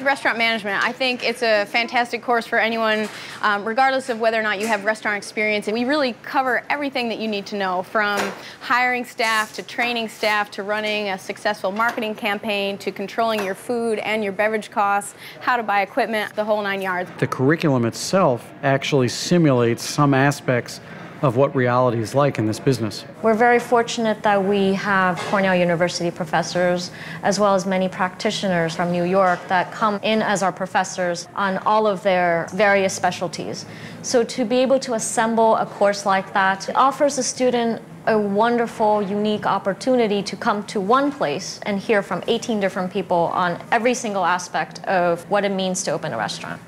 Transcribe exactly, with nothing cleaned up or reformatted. restaurant management. I think it's a fantastic course for anyone, um, regardless of whether or not you have restaurant experience. And we really cover everything that you need to know, from hiring staff to training staff to running a successful marketing campaign to controlling your food and your beverage costs, how to buy equipment, the whole nine yards. The curriculum itself actually simulates some aspects of what reality is like in this business. We're very fortunate that we have Cornell University professors as well as many practitioners from New York that come in as our professors on all of their various specialties. So to be able to assemble a course like that offers a student a wonderful, unique opportunity to come to one place and hear from eighteen different people on every single aspect of what it means to open a restaurant.